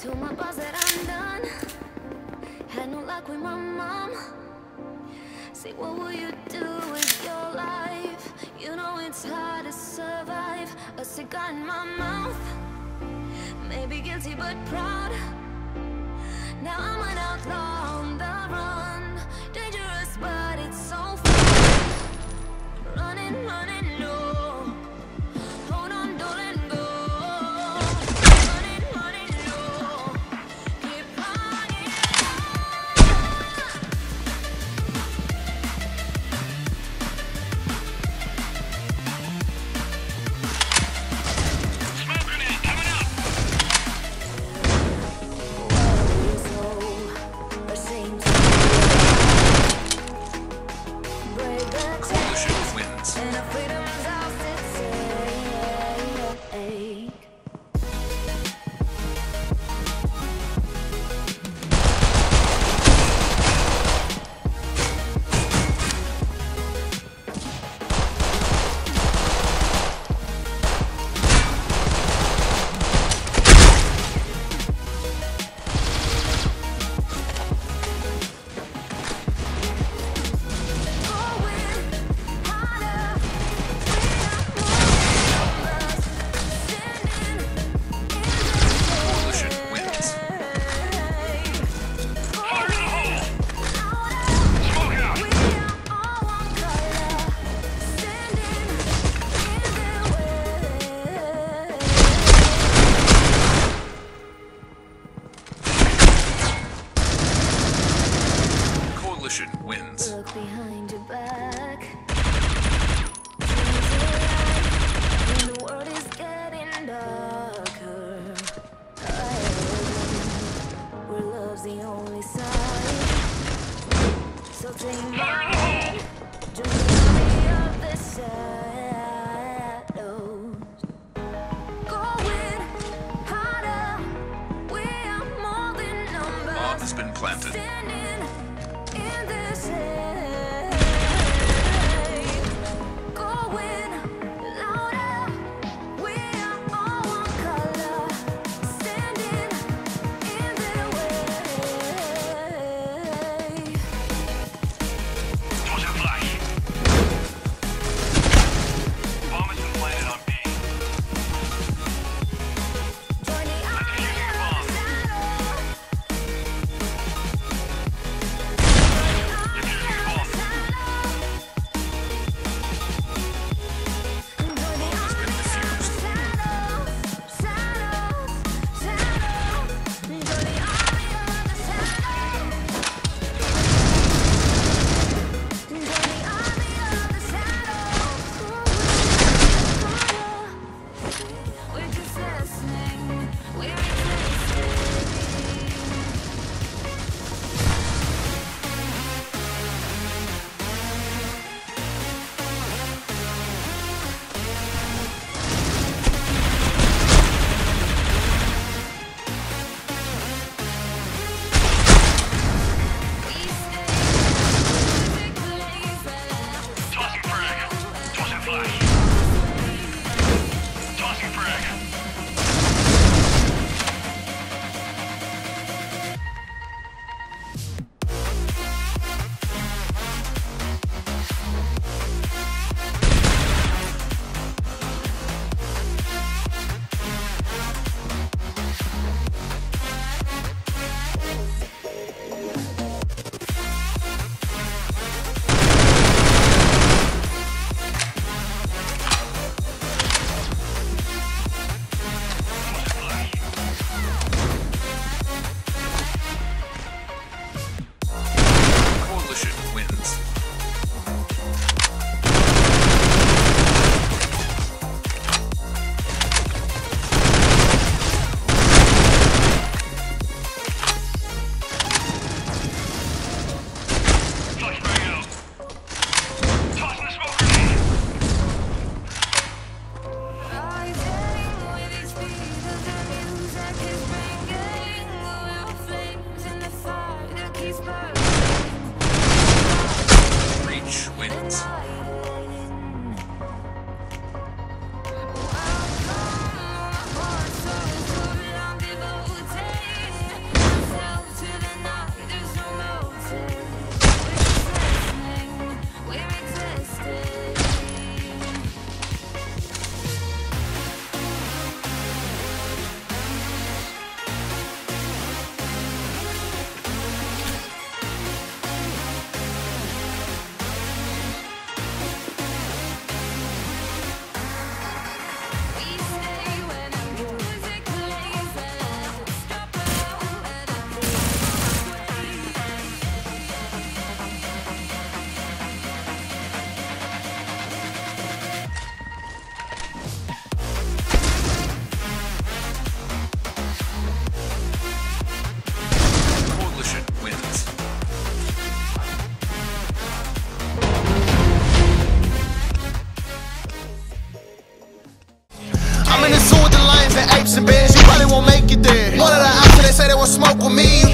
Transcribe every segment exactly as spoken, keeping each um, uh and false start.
To my boss that I'm done. Had no luck with my mom. See, what will you do with your life? You know it's hard to survive. A cigar in my mouth, maybe guilty but proud. Now I'm an outlaw on the run. Dangerous but it's so fun. Running, running, no.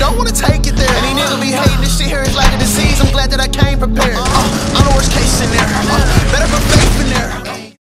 don't wanna take it there. Any nigga be hating, this shit here is like a disease. I'm glad that I came prepared. Uh, I'm the worst case scenario. Uh,